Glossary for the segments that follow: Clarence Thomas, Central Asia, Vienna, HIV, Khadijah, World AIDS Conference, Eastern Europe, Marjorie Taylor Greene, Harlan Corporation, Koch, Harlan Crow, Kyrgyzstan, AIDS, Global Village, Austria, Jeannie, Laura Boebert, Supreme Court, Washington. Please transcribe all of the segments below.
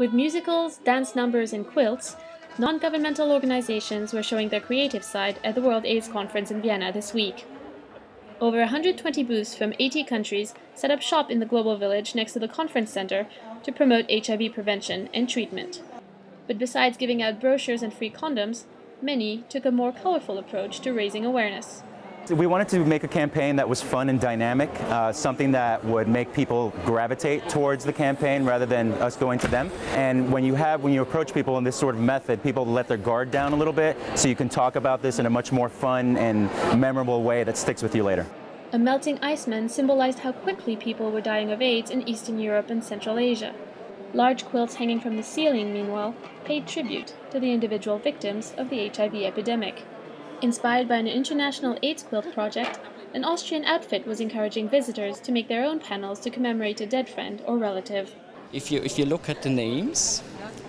With musicals, dance numbers, and quilts, non-governmental organizations were showing their creative side at the World AIDS Conference in Vienna this week. Over 120 booths from 80 countries set up shop in the Global Village next to the conference center to promote HIV prevention and treatment. But besides giving out brochures and free condoms, many took a more colorful approach to raising awareness. We wanted to make a campaign that was fun and dynamic, something that would make people gravitate towards the campaign rather than us going to them. And when you approach people in this sort of method, people let their guard down a little bit, so you can talk about this in a much more fun and memorable way that sticks with you later. A melting iceman symbolized how quickly people were dying of AIDS in Eastern Europe and Central Asia. Large quilts hanging from the ceiling, meanwhile, paid tribute to the individual victims of the HIV epidemic. Inspired by an international AIDS quilt project, an Austrian outfit was encouraging visitors to make their own panels to commemorate a dead friend or relative. If you look at the names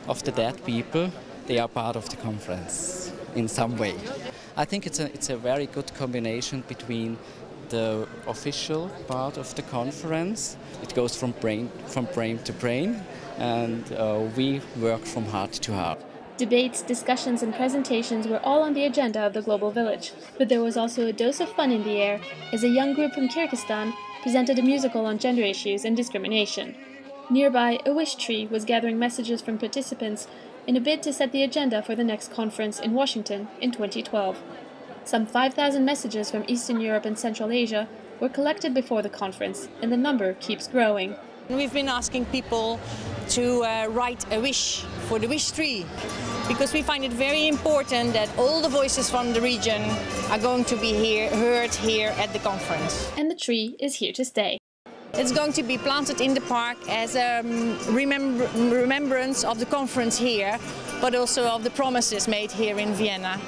of the dead people, they are part of the conference in some way. I think it's a very good combination between the official part of the conference. It goes from brain to brain, and we work from heart to heart. Debates, discussions, and presentations were all on the agenda of the Global Village. But there was also a dose of fun in the air, as a young group from Kyrgyzstan presented a musical on gender issues and discrimination. Nearby, a wish tree was gathering messages from participants in a bid to set the agenda for the next conference in Washington in 2012. Some 5,000 messages from Eastern Europe and Central Asia were collected before the conference, and the number keeps growing. We've been asking people to write a wish for the wish tree, because we find it very important that all the voices from the region are going to be heard here at the conference. And the tree is here to stay. It's going to be planted in the park as a remembrance of the conference here, but also of the promises made here in Vienna.